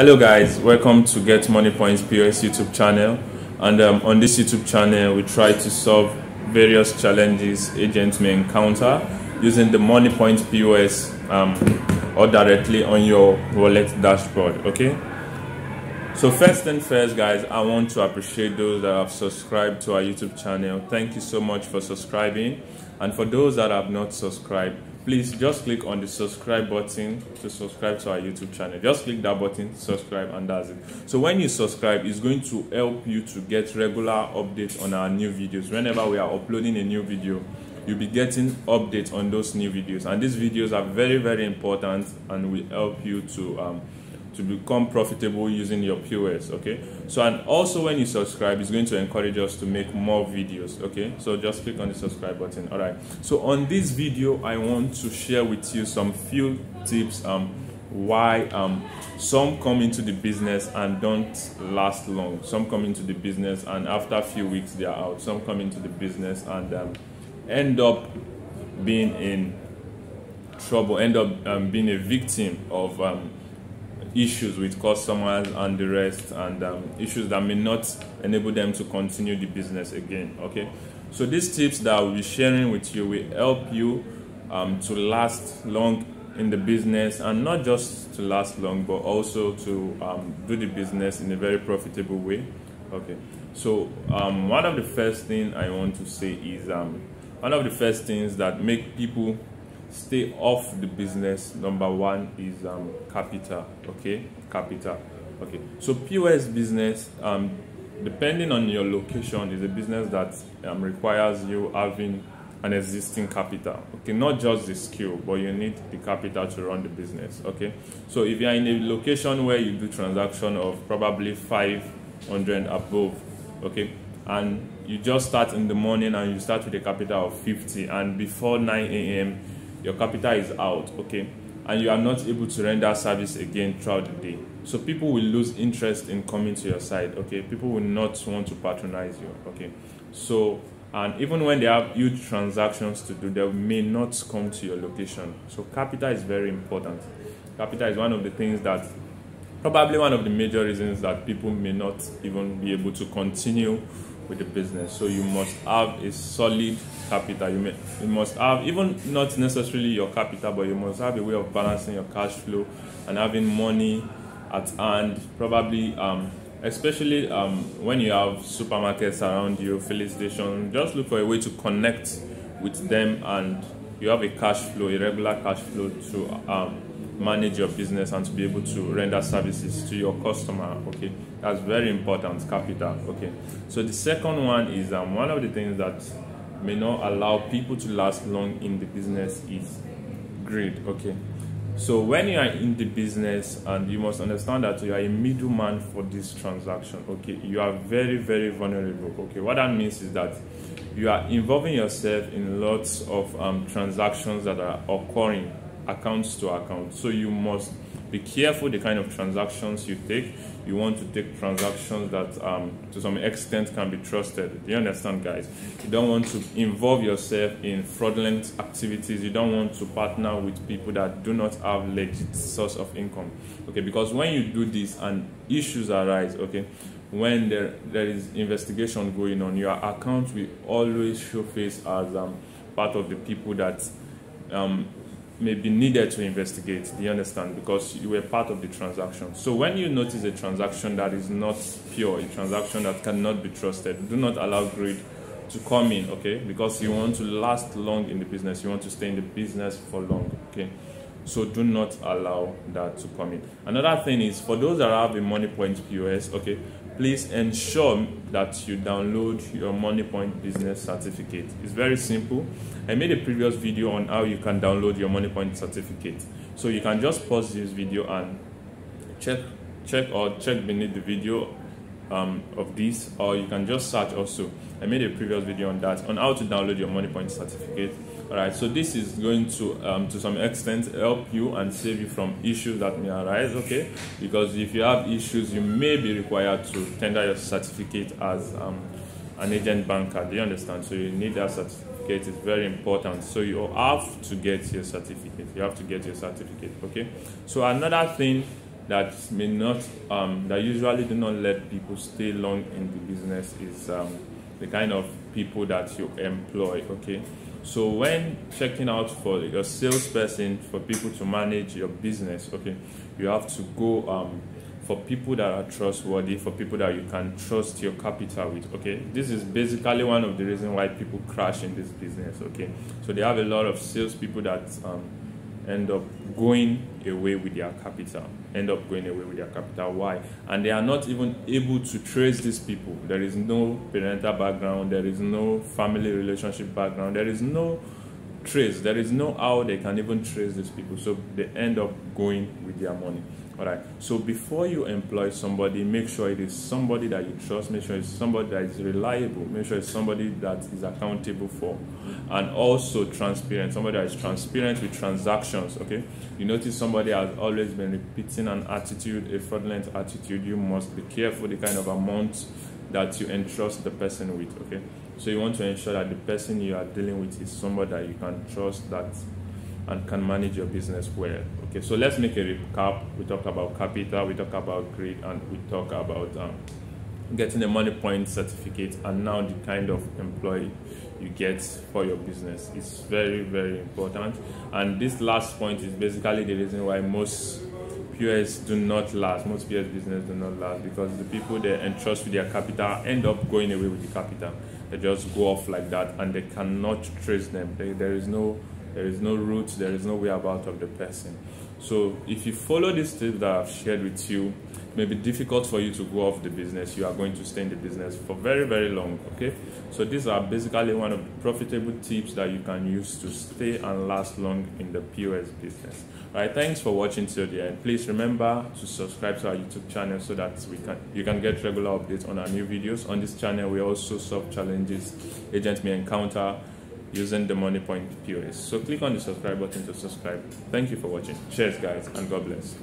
Hello guys, welcome to Get Moniepoint's POS YouTube channel, and on this YouTube channel we try to solve various challenges agents may encounter using the Moniepoint POS or directly on your wallet dashboard. Okay, so first and first guys, I want to appreciate those that have subscribed to our YouTube channel. Thank you so much for subscribing, and for those that have not subscribed, please just click on the subscribe button to subscribe to our YouTube channel. Just click that button, subscribe, and that's it. So when you subscribe, it's going to help you to get regular updates on our new videos. Whenever we are uploading a new video, you'll be getting updates on those new videos. And these videos are very, very important and will help you to become profitable using your POS, okay? So, and also when you subscribe, it's going to encourage us to make more videos, okay? So just click on the subscribe button. All right, so on this video I want to share with you some few tips why some come into the business and don't last long. Some come into the business and after a few weeks they are out. Some come into the business and end up being in trouble, end up being a victim of issues with customers and the rest, and issues that may not enable them to continue the business again. Okay, so these tips that I'll be sharing with you will help you to last long in the business, and not just to last long but also to do the business in a very profitable way. Okay, so one of the first things I want to say is one of the first things that make people stay off the business, number one, is capital. Okay, capital. Okay, so POS business, depending on your location, is a business that requires you having an existing capital. Okay, not just the skill, but you need the capital to run the business. Okay, so if you are in a location where you do transaction of probably 500 above, okay, and you just start in the morning and you start with a capital of 50, and before 9 a.m. your capital is out, okay, and you are not able to render service again throughout the day. So people will lose interest in coming to your site, okay. People will not want to patronize you, okay. So, and even when they have huge transactions to do, they may not come to your location. So capital is very important. Capital is one of the things that, probably one of the major reasons that people may not even be able to continue with the business. So you must have a solid capital. You must have, even not necessarily your capital, but you must have a way of balancing your cash flow and having money at hand. Probably especially when you have supermarkets around you, filling stations, just look for a way to connect with them, and you have a cash flow, a regular cash flow to manage your business and to be able to render services to your customer, okay. That's very important, capital, okay. So the second one is one of the things that may not allow people to last long in the business is greed, okay. So when you are in the business, and you must understand that you are a middleman for this transaction, okay, you are very, very vulnerable, okay. What that means is that you are involving yourself in lots of transactions that are occurring accounts to account. So you must be careful the kind of transactions you take. You want to take transactions that to some extent can be trusted. Do you understand, guys? You don't want to involve yourself in fraudulent activities. You don't want to partner with people that do not have legit source of income, okay, because when you do this and issues arise, okay, when there is investigation going on, your account will always show face as part of the people that may be needed to investigate. Do you understand? Because you were part of the transaction. So when you notice a transaction that is not pure, a transaction that cannot be trusted, do not allow greed to come in, okay? Because you want to last long in the business, you want to stay in the business for long, okay? So do not allow that to come in. Another thing is, for those that have a Moniepoint POS, okay, please ensure that you download your Moniepoint business certificate. It's very simple. I made a previous video on how you can download your Moniepoint certificate. So you can just pause this video and check beneath the video of this, or you can just search also. I made a previous video on that, on how to download your Moniepoint certificate. All right, so this is going to some extent help you and save you from issues that may arise, okay? Because if you have issues, you may be required to tender your certificate as an agent banker. Do you understand? So you need that certificate. It's very important. So you have to get your certificate. You have to get your certificate, okay? So another thing that may not, that usually do not let people stay long in the business is the kind of people that you employ, okay? So when checking out for your salesperson, for people to manage your business, okay, you have to go for people that are trustworthy, for people that you can trust your capital with, okay? This is basically one of the reasons why people crash in this business, okay? So they have a lot of salespeople that end up going away with their capital, why? And they are not even able to trace these people. There is no parental background, there is no family relationship background, there is no trace, there is no how they can even trace these people, so they end up going with their money. All right, so before you employ somebody, make sure it is somebody that you trust, make sure it's somebody that is reliable, make sure it's somebody that is accountable for, and also transparent, somebody that is transparent with transactions, okay? You notice somebody has always been repeating an attitude, a fraudulent attitude, you must be careful the kind of amount that you entrust the person with, okay? So you want to ensure that the person you are dealing with is somebody that you can trust that and can manage your business well. Okay, so let's make a recap. We talked about capital, we talked about greed, and we talked about getting a Moniepoint certificate, and now the kind of employee you get for your business. It's very, very important. And this last point is basically the reason why most POS do not last, most POS business do not last, because the people they entrust with their capital end up going away with the capital. They just go off like that and they cannot trace them. There is no route, there is no way about of the person. So if you follow these tips that I've shared with you, it may be difficult for you to go off the business. You are going to stay in the business for very, very long, okay? So these are basically one of the profitable tips that you can use to stay and last long in the POS business. All right, thanks for watching till the end. Please remember to subscribe to our YouTube channel so that you can get regular updates on our new videos. On this channel, we also solve challenges agents may encounter using the Moniepoint POS. So click on the subscribe button to subscribe. Thank you for watching. Cheers guys, and God bless.